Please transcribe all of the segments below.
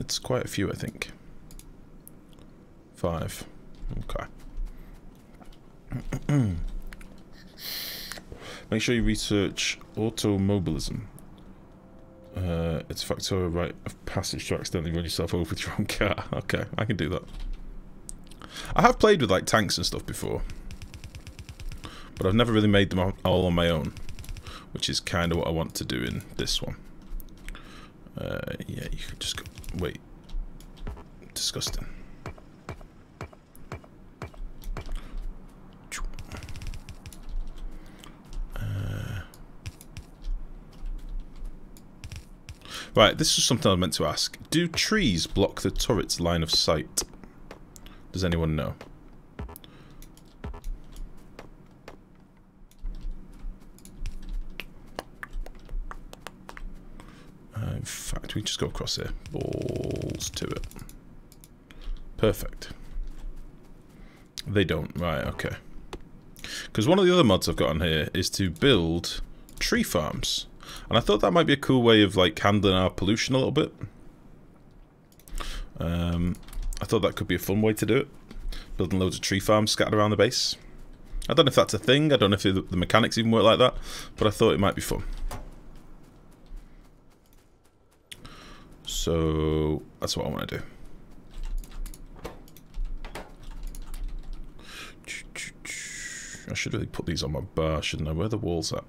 It's quite a few, I think. 5. Okay. Make sure you research automobilism. It's a Factorio rite of passage to accidentally run yourself over with your own car. Okay, I can do that. I have played with like tanks and stuff before, but I've never really made them all on my own, which is kind of what I want to do in this one. Yeah, you could just go, wait. Disgusting. Right, this is something I meant to ask. Do trees block the turret's line of sight? Does anyone know? In fact, we just go across here. Balls to it. Perfect. They don't. Right, okay. Because one of the other mods I've got on here is to build tree farms. And I thought that might be a cool way of like handling our pollution a little bit. I thought that could be a fun way to do it. Building loads of tree farms scattered around the base. I don't know if that's a thing. I don't know if the mechanics even work like that. But I thought it might be fun. So that's what I want to do. I should really put these on my bar, shouldn't I? Where are the walls at?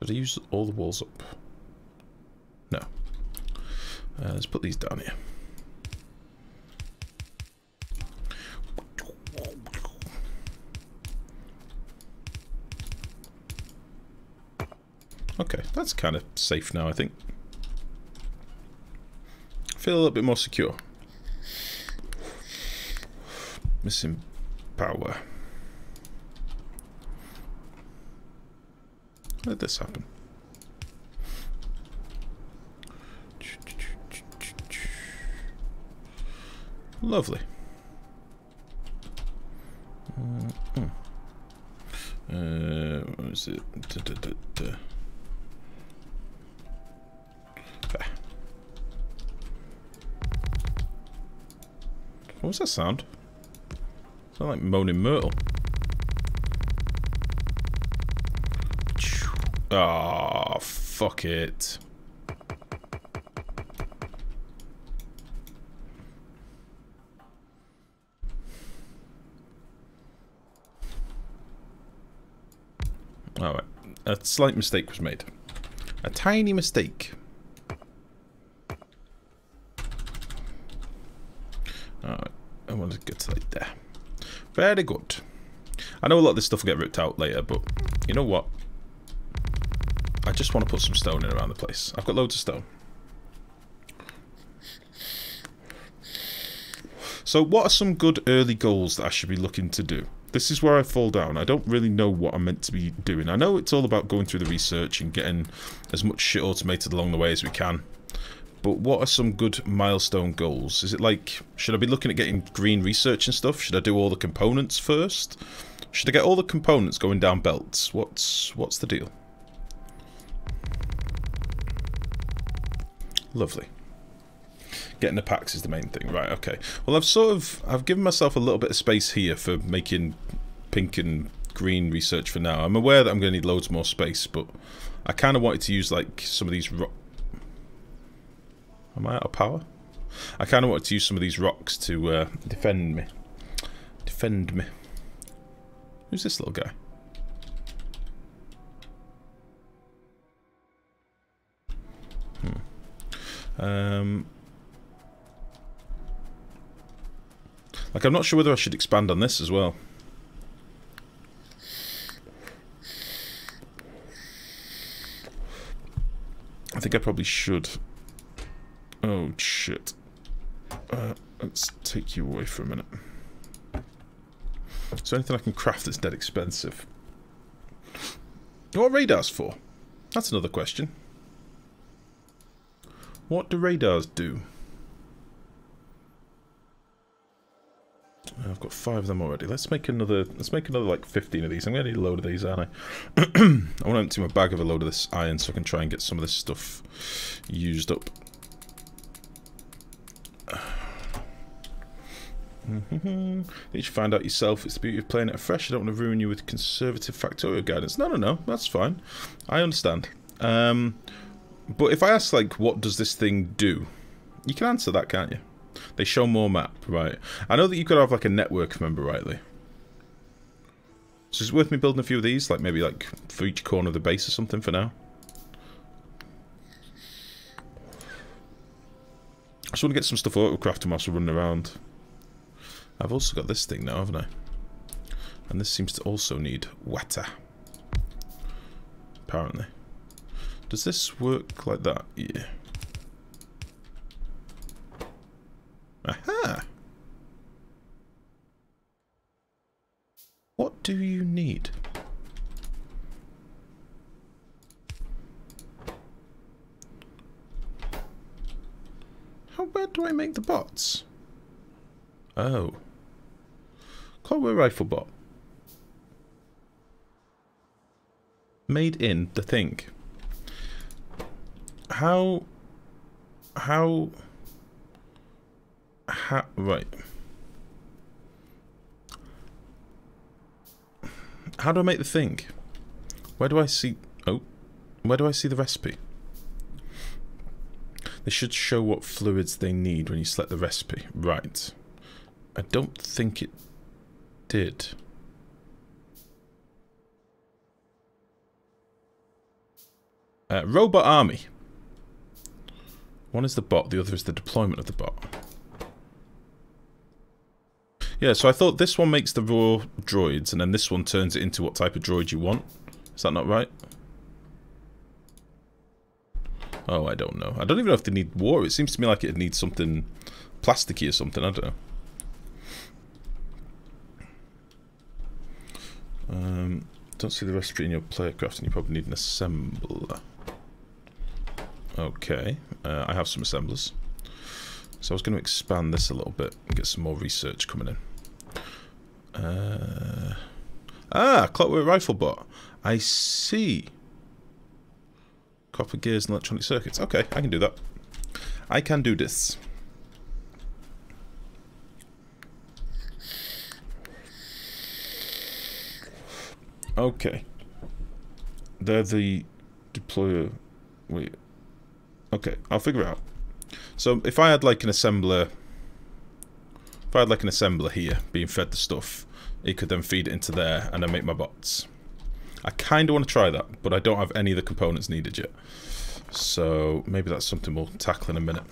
Did I use all the walls up? No. Let's put these down here. Okay, that's kind of safe now, I think. I feel a little bit more secure. Missing power. How did this happen? Lovely. What is it? What was that sound? Sound like Moaning Myrtle. Ah, oh, fuck it. Alright, a slight mistake was made. A tiny mistake. Alright, I want to get to like there. Very good. I know a lot of this stuff will get ripped out later, but you know what? I just want to put some stone in around the place. I've got loads of stone. So what are some good early goals that I should be looking to do? This is where I fall down. I don't really know what I'm meant to be doing. I know it's all about going through the research and getting as much shit automated along the way as we can. But what are some good milestone goals? Is it like, should I be looking at getting green research and stuff? Should I do all the components first? Should I get all the components going down belts? What's the deal? Lovely. Getting the packs is the main thing. Right, okay. Well, I've given myself a little bit of space here for making pink and green research for now. I'm aware that I'm going to need loads more space, but I kind of wanted to use, like, some of these rock... Am I out of power? I kind of wanted to use some of these rocks to defend me. Defend me. Who's this little guy? Like, I'm not sure whether I should expand on this as well. I think I probably should. Oh, shit. Let's take you away for a minute. Is there anything I can craft that's dead expensive? What are radars for? That's another question. What do radars do? I've got 5 of them already. Let's make another like 15 of these. I'm gonna need a load of these, aren't I? I want to empty my bag of a load of this iron so I can try and get some of this stuff used up. You should find out yourself. It's the beauty of playing it afresh. I don't want to ruin you with conservative Factorio guidance. No, no, no. That's fine. I understand. But if I ask, like, what does this thing do? You can answer that, can't you? They show more map, right? I know that you've got to have, like, a network, if I remember rightly. So is it worth me building a few of these? Like, maybe, like, for each corner of the base or something for now? I just want to get some stuff autocrafted whilst we're running around. I've also got this thing now, haven't I? And this seems to also need water. Apparently. Does this work like that? Yeah. Aha! What do you need? How bad do I make the bots? Oh. Clockwork rifle bot. Made in the thing. How right. How do I make the thing? Where do I see where do I see the recipe? They should show what fluids they need when you select the recipe. Right. I don't think it did. Robot army. One is the bot, the other is the deployment of the bot. Yeah, so I thought this one makes the raw droids, and then this one turns it into what type of droid you want. Is that not right? Oh, I don't know. I don't even know if they need war. It seems to me like it needs something plasticky or something. I don't know. Don't see the recipe in your playercraft, and you probably need an assembler. Okay, I have some assemblers. So I was going to expand this a little bit and get some more research coming in. Clockwork rifle bot. I see. Copper gears and electronic circuits. Okay, I can do that. I can do this. Okay. They're the deployer. Wait. Okay, I'll figure it out. So if I had like an assembler, if I had like an assembler here being fed the stuff, it could then feed it into there and then make my bots. I kind of want to try that, but I don't have any of the components needed yet. So maybe that's something we'll tackle in a minute.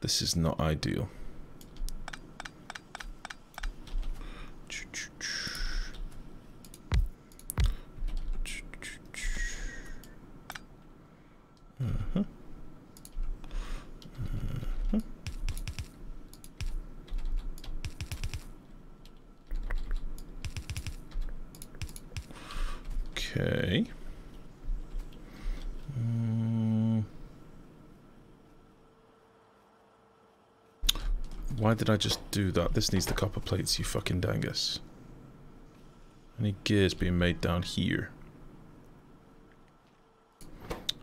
This is not ideal. Okay. Why did I just do that? This needs the copper plates, you fucking dangus. Any gears being made down here?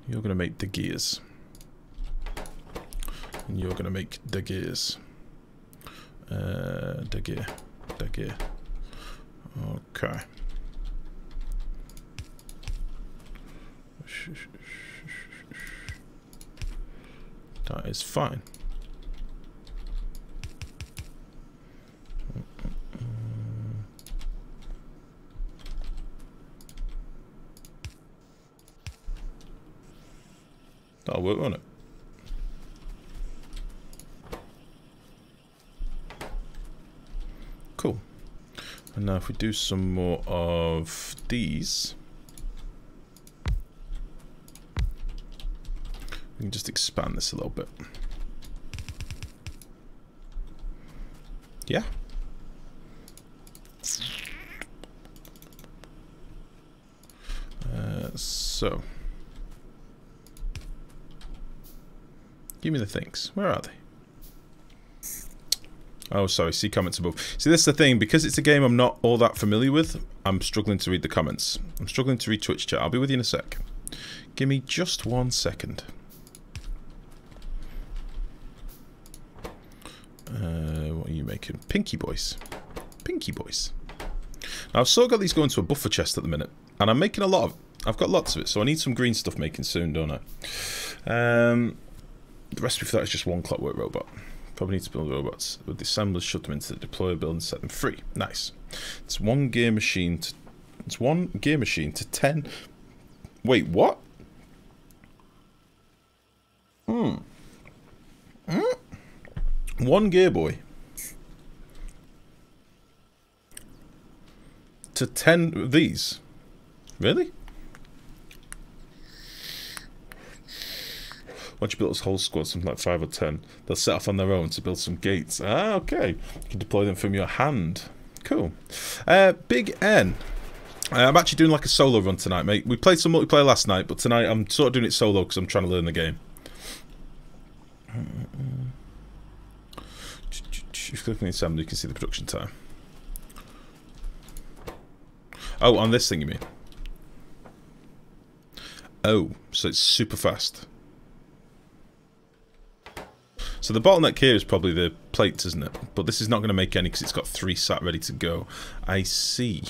You're gonna make the gears. And you're gonna make the gears. The gear. Okay. That is fine. That'll work, won't it? Cool. And now if we do some more of these, we can just expand this a little bit. Yeah. So. Give me the things. Where are they? Oh, sorry. See comments above. See, this is the thing. Because it's a game I'm not all that familiar with, I'm struggling to read the comments. I'm struggling to read Twitch chat. I'll be with you in a sec. Give me just 1 second. What are you making? Pinky boys. Pinky boys. Now, I've still got these going to a buffer chest at the minute, and I'm making a lot of... I've got lots of it, so I need some green stuff making soon, don't I? The recipe for that is just one clockwork robot. Probably need to build robots with the assemblers, shut them into the deployer build and set them free. Nice. It's one gear machine to... It's one gear machine to 10... Wait, what? Hmm. Mm. One gear boy to 10 of these. Really? Once you build this whole squad, something like 5 or 10, they'll set off on their own to build some gates. Ah, okay. You can deploy them from your hand. Cool. Big N. I'm actually doing like a solo run tonight, mate. We played some multiplayer last night, but tonight I'm sort of doing it solo because I'm trying to learn the game. If you click on the assembly, you can see the production time. Oh, on this thing you mean? Oh, so it's super fast. So the bottleneck here is probably the plates, isn't it? But this is not going to make any because it's got 3 sat ready to go. I see.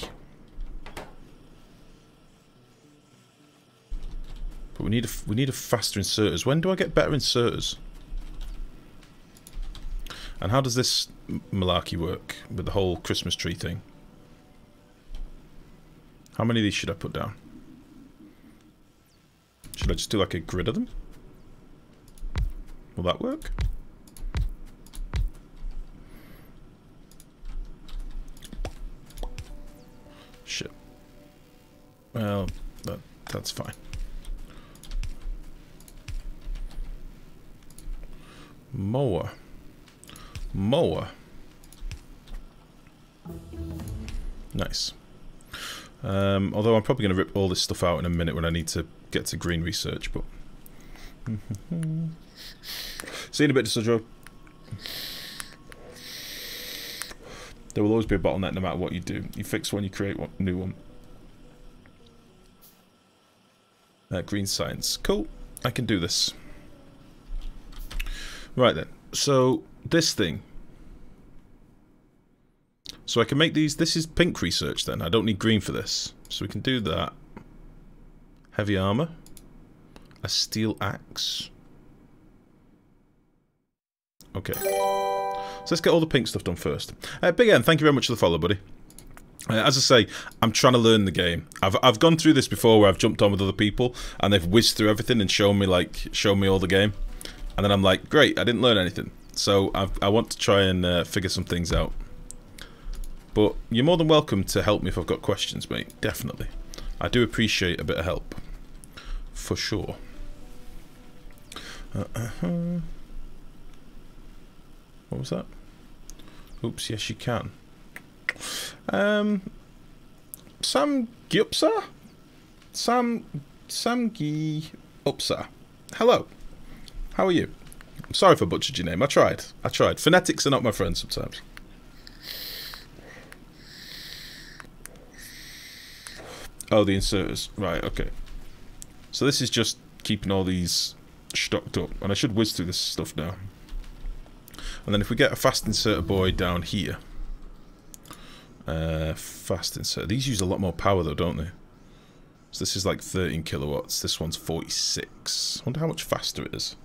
But we need a faster inserters. When do I get better inserters? And how does this malarkey work with the whole Christmas tree thing? How many of these should I put down? Should I just do like a grid of them? Will that work? Shit. Well, that's fine. Mower. Mower. Nice. Although I'm probably going to rip all this stuff out in a minute when I need to get to green research, but... See you in a bit, Sudro. There will always be a bottleneck no matter what you do. You fix one, you create one new one. Green science. Cool. I can do this. Right then. So... this thing. So I can make these. This is pink research then. I don't need green for this. So we can do that. Heavy armor. A steel axe. Okay. So let's get all the pink stuff done first. Big N, thank you very much for the follow, buddy. As I say, I'm trying to learn the game. I've gone through this before where I've jumped on with other people and they've whizzed through everything and shown me all the game. And then I'm like, great, I didn't learn anything. So I want to try and figure some things out. But you're more than welcome to help me if I've got questions, mate. Definitely. I do appreciate a bit of help. For sure. What was that? Oops, yes you can. Samgyupsa? Samgyupsa. Hello. How are you? I'm sorry if I butchered your name. I tried. I tried. Phonetics are not my friend sometimes. Oh, the inserters. Right, okay. So this is just keeping all these stocked up. And I should whiz through this stuff now. And then if we get a fast inserter boy down here. Fast inserter. These use a lot more power though, don't they? So this is like 13 kilowatts. This one's 46. I wonder how much faster it is.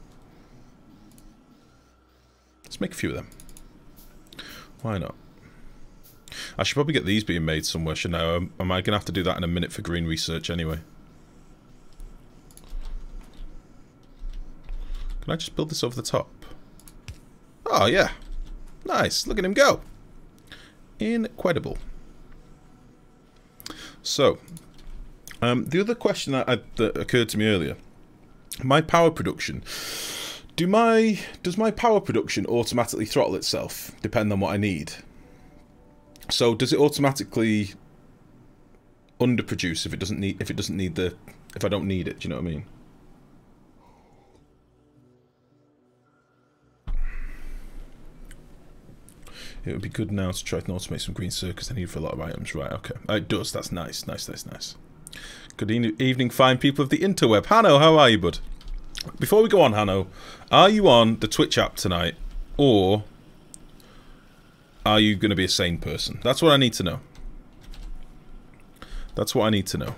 Let's make a few of them. Why not? I should probably get these being made somewhere, shouldn't I? Am I going to have to do that in a minute for green research anyway? Can I just build this over the top? Oh, yeah. Nice. Look at him go. Incredible. So, the other question that occurred to me earlier. My power production... Does my power production automatically throttle itself, depending on what I need? So does it automatically underproduce if I don't need it? Do you know what I mean? It would be good now to try to automate some green circuits I need for a lot of items. Right? Okay, it does. That's nice. Nice. Good evening, fine people of the interweb. Hanno, how are you, bud? Before we go on, Hanno, are you on the Twitch app tonight, or are you going to be a sane person? That's what I need to know. That's what I need to know.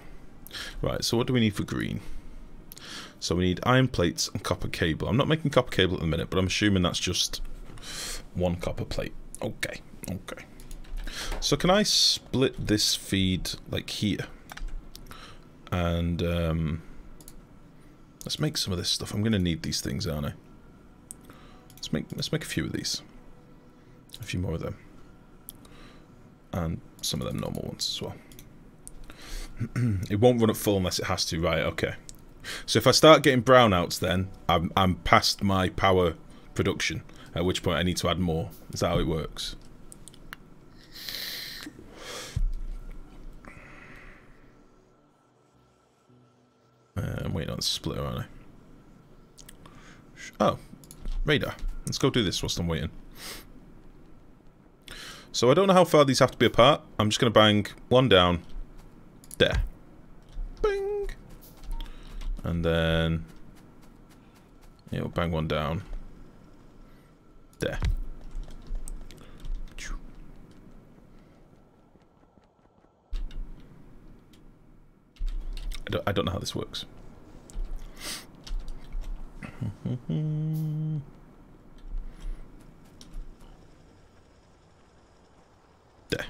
Right, so what do we need for green? So we need iron plates and copper cable. I'm not making copper cable at the minute, but I'm assuming that's just one copper plate. Okay, okay. So can I split this feed like here? And let's make some of this stuff. I'm gonna need these things, aren't I? Let's make a few of these. A few more of them. And some of them normal ones as well. It won't run at full unless it has to, right? Okay. So if I start getting brownouts, then I'm past my power production, at which point I need to add more. Is that how it works? I'm waiting on the splitter, aren't I? Oh, radar. Let's go do this whilst I'm waiting. So I don't know how far these have to be apart. I'm just going to bang one down there. Bing! And then... yeah, we'll bang one down there. I don't know how this works. There.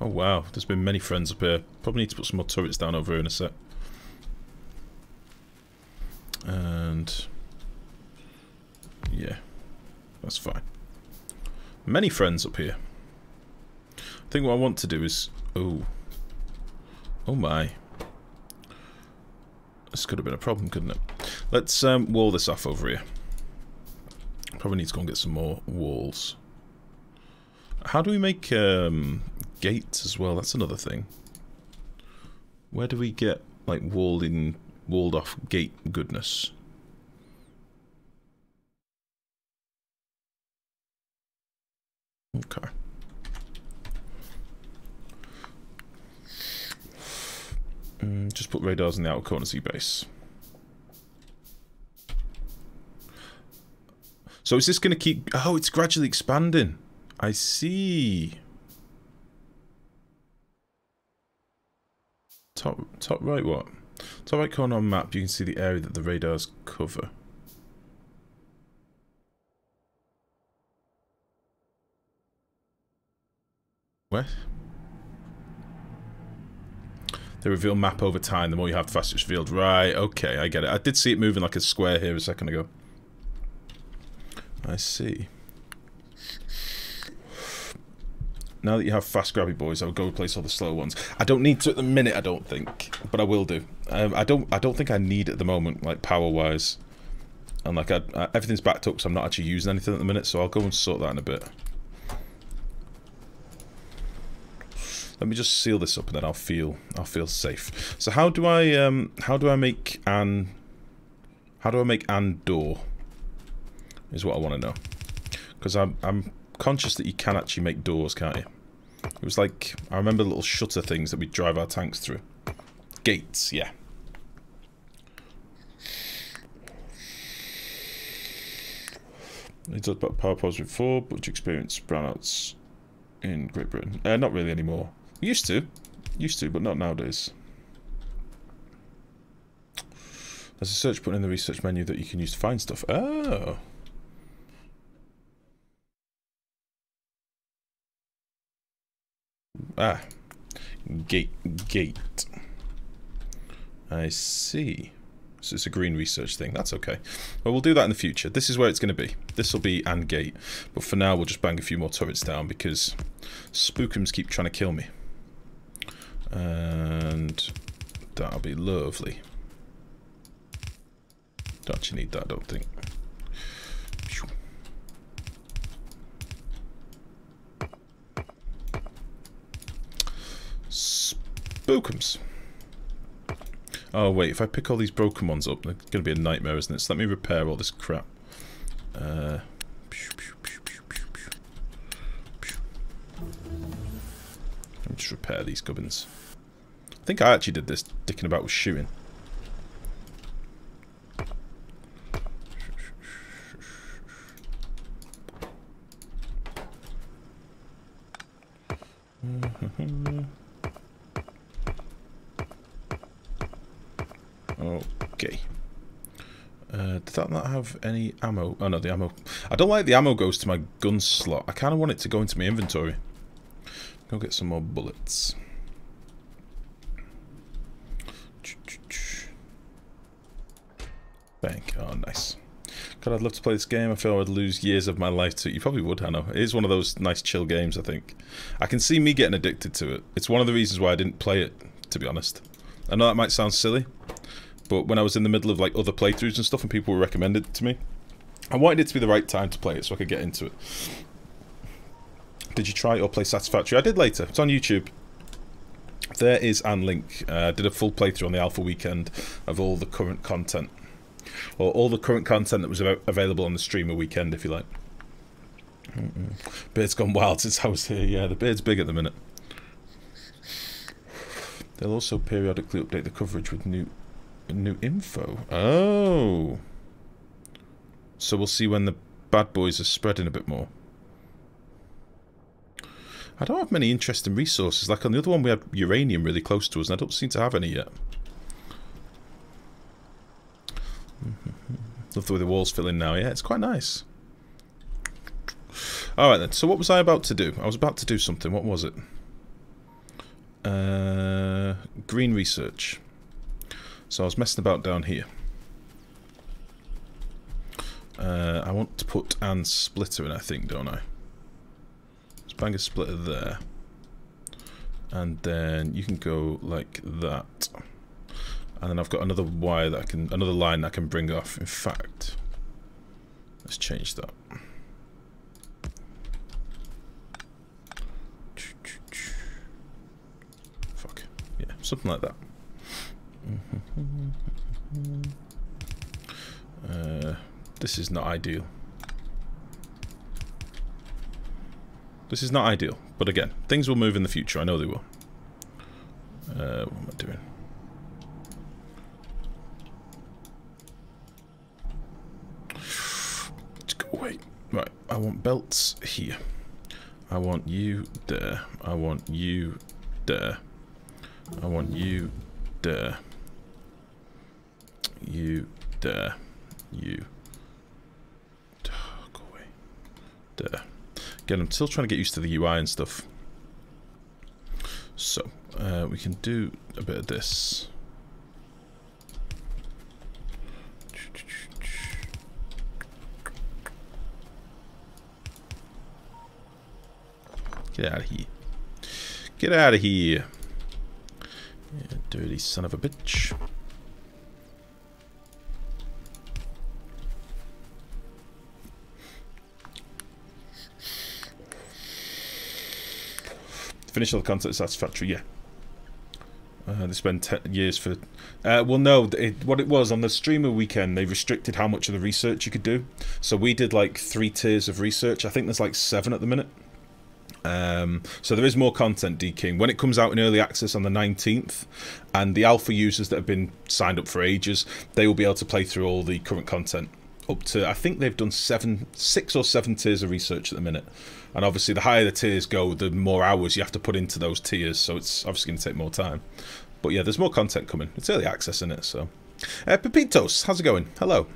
Oh wow, there's been many friends up here. Probably need to put some more turrets down over here in a sec. And... yeah. That's fine. Many friends up here. I think what I want to do is... oh. Oh my. This could have been a problem, couldn't it? Let's wall this off over here. Probably need to go and get some more walls. How do we make gates as well? That's another thing. Where do we get like walled off gate goodness? Okay. Just put radars in the outer corners of your base. So is this going to keep... oh, it's gradually expanding. I see. Top right what? Top right corner on map, you can see the area that the radars cover. Where? They reveal map over time. The more you have, the faster it's revealed. Right, okay, I get it. I did see it moving like a square here a second ago. I see. Now that you have fast grabby boys, I'll go replace all the slow ones. I don't need to at the minute, I don't think. But I will do. I don't think I need at the moment, like, power-wise. And, like, everything's backed up, so I'm not actually using anything at the minute, so I'll go and sort that in a bit. Let me just seal this up, and then I'll feel safe. So how do I make an door? Is what I want to know, because I'm conscious that you can actually make doors, can't you? It was like I remember little shutter things that we drive our tanks through. Gates, yeah. We talked about power pods before, but you experienced brownouts in Great Britain. Not really anymore. Used to, but not nowadays. There's a search button in the research menu that you can use to find stuff. Oh. Ah. Gate. I see. So it's a green research thing. That's okay. Well, we'll do that in the future. This is where it's going to be. This will be and gate. But for now, we'll just bang a few more turrets down because spookums keep trying to kill me. And that'll be lovely. Don't actually need that, I don't think. Spookums. Oh wait, if I pick all these broken ones up, they're going to be a nightmare, isn't it? So let me repair all this crap. Let me just repair these gubbins. I think I actually did this dicking about with shooting. Okay. Did that not have any ammo? Oh no, the ammo. I don't like the ammo goes to my gun slot. I kind of want it to go into my inventory. Go get some more bullets. Bank. Oh, nice. God, I'd love to play this game. I feel I'd lose years of my life to it. You probably would, I know. It is one of those nice chill games, I think. I can see me getting addicted to it. It's one of the reasons why I didn't play it, to be honest. I know that might sound silly, but when I was in the middle of like other playthroughs and stuff and people were recommended it to me, I wanted it to be the right time to play it so I could get into it. Did you try or play Satisfactory? I did later. It's on YouTube. There is an link. I did a full playthrough on the alpha weekend of all the current content. Or all the current content that was available on the streamer weekend, if you like. Beard's gone wild since I was here. Yeah, the beard's big at the minute. They'll also periodically update the coverage with new info. Oh. So we'll see when the bad boys are spreading a bit more. I don't have many interesting resources. Like on the other one we had uranium really close to us and I don't seem to have any yet. Love the way the walls fill in now. Yeah, it's quite nice. Alright then, so what was I about to do? I was about to do something. What was it? Green research. So I was messing about down here. I want to put an splitter in, I think, don't I? Let's bang a splitter there. And then you can go like that. And then I've got another wire that I can, another line that I can bring off. In fact, let's change that. Fuck. Yeah, something like that. This is not ideal. This is not ideal. But again, things will move in the future. I know they will. What am I doing? Wait, right, I want belts here. I want you there. I want you there. I want you there. You there. You. Go away. There. Again, I'm still trying to get used to the UI and stuff. So, we can do a bit of this. Get out of here. Get out of here. Yeah, dirty son of a bitch. Finish all the content Satisfactory, yeah. They spent 10 years for... well, no, what it was, on the streamer weekend, they restricted how much of the research you could do. So we did, like, 3 tiers of research. I think there's, like, 7 at the minute. So there is more content, D-King. When it comes out in early access on the 19th, and the alpha users that have been signed up for ages, they will be able to play through all the current content. Up to, I think they've done 6 or 7 tiers of research at the minute. And obviously the higher the tiers go, the more hours you have to put into those tiers, so it's obviously going to take more time. But yeah, there's more content coming. It's early access, in it, so... Pepitos, how's it going? Hello.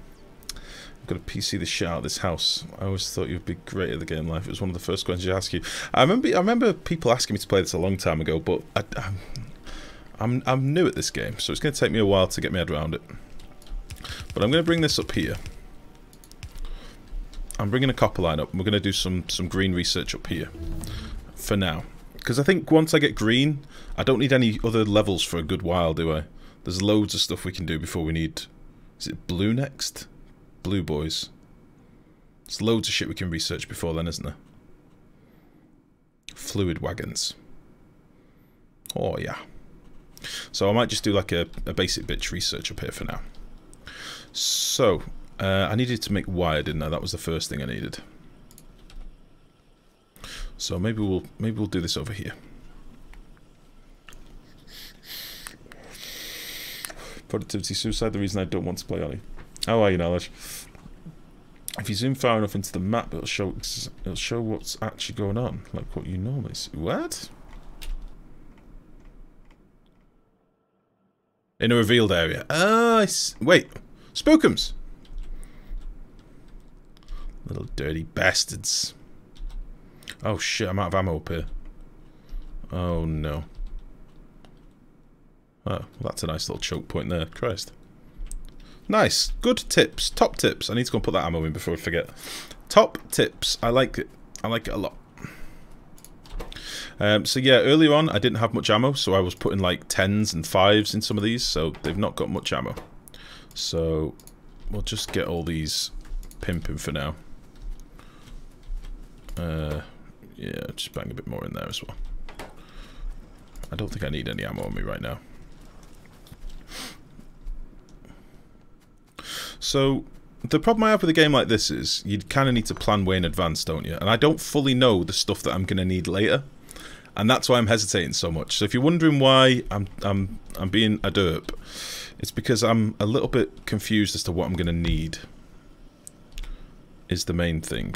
I've got to PC the shit out of this house. I always thought you'd be great at the game life. It was one of the first questions I asked you. I remember people asking me to play this a long time ago, but I'm new at this game, so it's going to take me a while to get my head around it. But I'm going to bring this up here. I'm bringing a copper line up. We're going to do some green research up here for now, because I think once I get green, I don't need any other levels for a good while, do I? There's loads of stuff we can do before we need. Is it blue next? Blue boys. There's loads of shit we can research before then, isn't there? Fluid wagons. Oh, yeah. So I might just do like a basic bitch research up here for now. So, I needed to make wire, didn't I? That was the first thing I needed. So maybe we'll do this over here. Productivity suicide, the reason I don't want to play Ollie. How are you, Knowledge? If you zoom far enough into the map, it'll show what's actually going on, like what you normally see. What? In a revealed area. Ah, wait. Spookums! Little dirty bastards. Oh shit, I'm out of ammo up here. Oh no. Oh, well, that's a nice little choke point there. Christ. Nice. Good tips. Top tips. I need to go and put that ammo in before I forget. Top tips. I like it. I like it a lot. So yeah, earlier on I didn't have much ammo, so I was putting like 10s and 5s in some of these, so they've not got much ammo. So we'll just get all these pimping for now. Yeah, just bang a bit more in there as well. I don't think I need any ammo on me right now. So the problem I have with a game like this is you kind of need to plan way in advance, don't you? And I don't fully know the stuff that I'm going to need later. And that's why I'm hesitating so much. So if you're wondering why I'm being a derp, it's because I'm a little bit confused as to what I'm going to need is the main thing.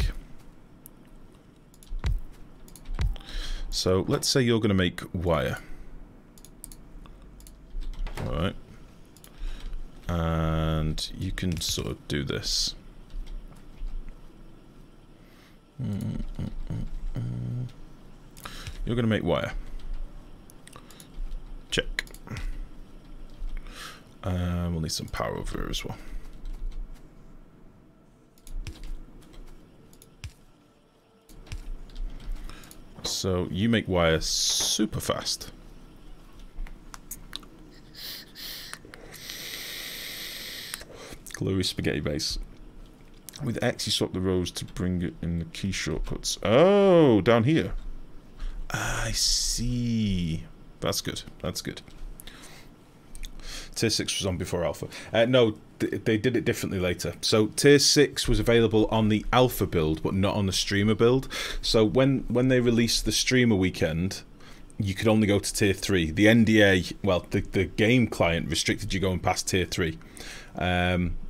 So let's say you're going to make wire. Alright. And you can sort of do this. You're going to make wire. Check. We'll need some power over here as well. So you make wire super fast. Glue spaghetti base. With X, you swap the rows to bring it in the key shortcuts. Oh, down here. I see. That's good. That's good. Tier 6 was on before Alpha. No, they did it differently later. So Tier 6 was available on the Alpha build, but not on the Streamer build. So when they released the Streamer weekend, you could only go to Tier 3. The NDA, well, the game client restricted you going past Tier 3.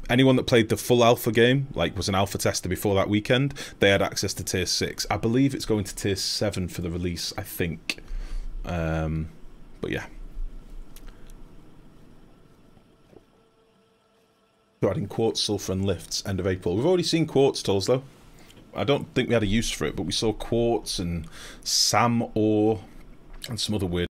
Anyone that played the full Alpha game, like was an Alpha tester before that weekend, they had access to Tier 6. I believe it's going to Tier 7 for the release, I think. But yeah. We're adding quartz, sulfur and lifts, end of April. We've already seen quartz tools though. I don't think we had a use for it, but we saw quartz and SAM ore and some other weird